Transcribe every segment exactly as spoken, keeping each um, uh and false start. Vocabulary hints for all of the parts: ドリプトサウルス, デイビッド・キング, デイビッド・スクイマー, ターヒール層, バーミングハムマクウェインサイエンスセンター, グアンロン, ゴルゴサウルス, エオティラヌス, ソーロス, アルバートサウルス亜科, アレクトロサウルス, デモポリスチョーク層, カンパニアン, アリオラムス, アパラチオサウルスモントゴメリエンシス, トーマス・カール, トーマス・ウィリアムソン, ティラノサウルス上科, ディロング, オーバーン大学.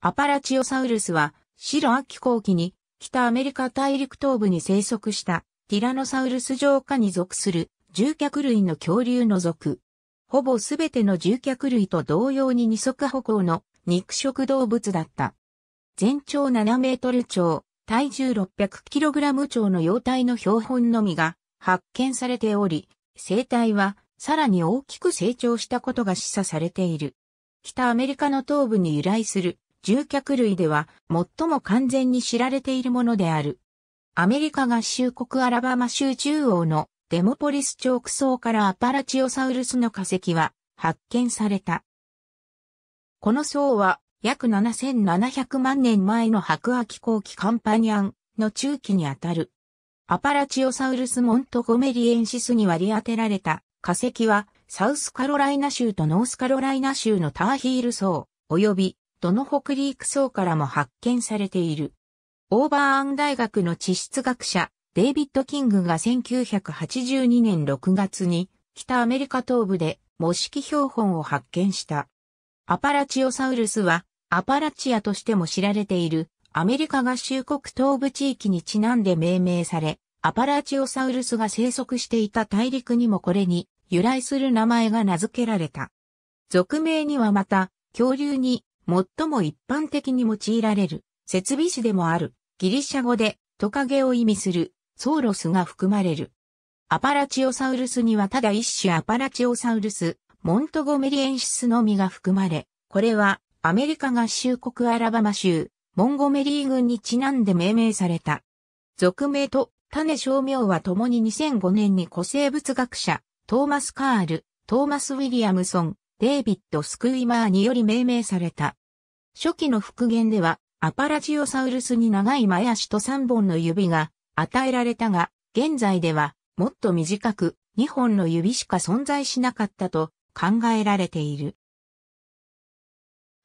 アパラチオサウルスは、白亜紀後期に、北アメリカ大陸東部に生息した、ティラノサウルス上下に属する、獣脚類の恐竜の属。ほぼすべての獣脚類と同様に二足歩行の肉食動物だった。全長ななメートル超、体重 ろっぴゃくキログラム 超の幼体の標本のみが発見されており、生態はさらに大きく成長したことが示唆されている。北アメリカの東部に由来する獣脚類では最も完全に知られているものである。アメリカ合衆国アラバマ州中央のデモポリスチョーク層からアパラチオサウルスの化石は発見された。この層は約ななせんななひゃくまんねん前の白亜紀後期カンパニアンの中期にあたる。アパラチオサウルスモントゴメリエンシスに割り当てられた化石はサウスカロライナ州とノースカロライナ州のターヒール層及びどの北陸層からも発見されている。オーバーアン大学の地質学者デイビッド・キングがせんきゅうひゃくはちじゅうにねんろくがつに北アメリカ東部で模式標本を発見した。アパラチオサウルスはアパラチアとしても知られているアメリカ合衆国東部地域にちなんで命名され、アパラチオサウルスが生息していた大陸にもこれに由来する名前が名付けられた。属名にはまた恐竜に最も一般的に用いられる設備詞でもあるギリシャ語でトカゲを意味するソーロスが含まれる。アパラチオサウルスにはただ一種アパラチオサウルス、モントゴメリエンシスのみが含まれ、これはアメリカ合衆国アラバマ州、モンゴメリー郡にちなんで命名された。属名と種小名はともににせんごねんに古生物学者、トーマス・カール、トーマス・ウィリアムソン、デイビッド・スクイマーにより命名された。初期の復元では、アパラチオサウルスに長い前足とさんぼんの指が、与えられたが、現在ではもっと短くにほんの指しか存在しなかったと考えられている。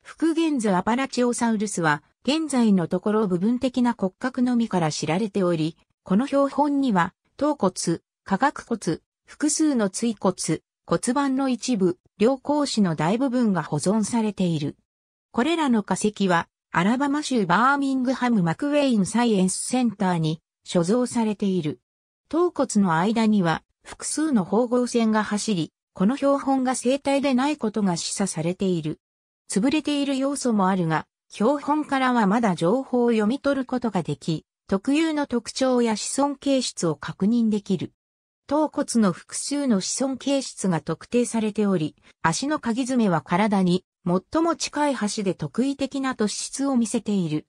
復元図アパラチオサウルスは現在のところ部分的な骨格のみから知られており、この標本には頭骨、下顎骨、複数の椎骨、骨盤の一部、両後肢の大部分が保存されている。これらの化石はアラバマ州バーミングハムマクウェインサイエンスセンターに所蔵されている。頭骨の間には複数の縫合線が走り、この標本が生体でないことが示唆されている。潰れている要素もあるが、標本からはまだ情報を読み取ることができ、特有の特徴や子孫形質を確認できる。頭骨の複数の子孫形質が特定されており、足のかぎ爪は体に最も近い端で特異的な突出を見せている。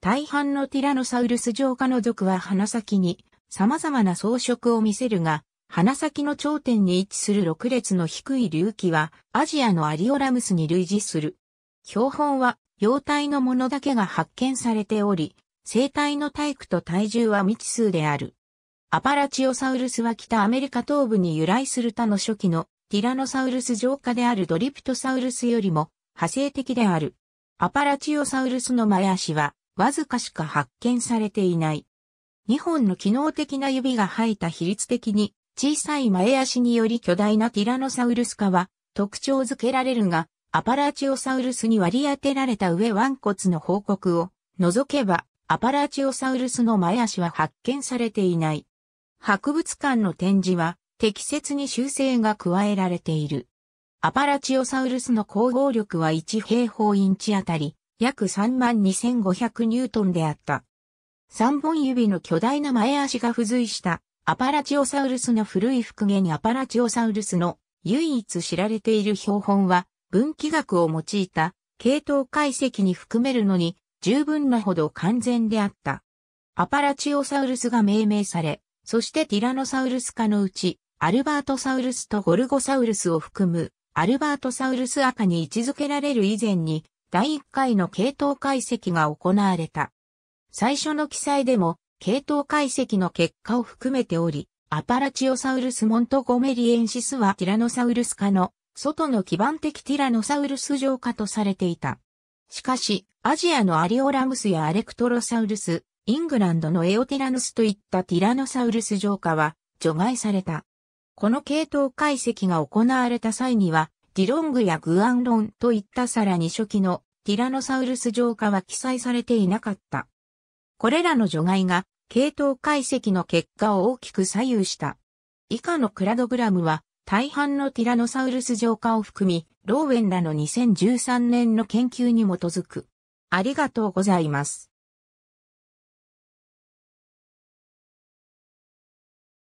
大半のティラノサウルス上下の属は鼻先に様々な装飾を見せるが、鼻先の頂点に位置するろく列の低い隆起はアジアのアリオラムスに類似する。標本は幼体のものだけが発見されており、生体の体躯と体重は未知数である。アパラチオサウルスは北アメリカ東部に由来する他の初期のティラノサウルス上下であるドリプトサウルスよりも派生的である。アパラチオサウルスの前足は、わずかしか発見されていない。にほんの機能的な指が生えた比率的に小さい前足により巨大なティラノサウルス科は特徴づけられるが、アパラチオサウルスに割り当てられた上腕骨の報告を除けば、アパラチオサウルスの前足は発見されていない。博物館の展示は適切に修正が加えられている。アパラチオサウルスの光合力はいちへいほうインチあたり、約 さんまんにせんごひゃく ニュートンであった。さんぼん指の巨大な前足が付随したアパラチオサウルスの古い復元アパラチオサウルスの唯一知られている標本は分岐学を用いた系統解析に含めるのに十分なほど完全であった。アパラチオサウルスが命名され、そしてティラノサウルス科のうちアルバートサウルスとゴルゴサウルスを含むアルバートサウルス亜科に位置づけられる以前にだいいっかいの系統解析が行われた。最初の記載でも、系統解析の結果を含めており、アパラチオサウルスモントゴメリエンシスはティラノサウルス科の外の基盤的ティラノサウルス上下とされていた。しかし、アジアのアリオラムスやアレクトロサウルス、イングランドのエオティラヌスといったティラノサウルス上下は除外された。この系統解析が行われた際には、ディロングやグアンロンといったさらに初期のティラノサウルス上科は記載されていなかった。これらの除外が系統解析の結果を大きく左右した。以下のクラドグラムは大半のティラノサウルス上科を含み、ローウェンらのにせんじゅうさんねんの研究に基づく。ありがとうございます。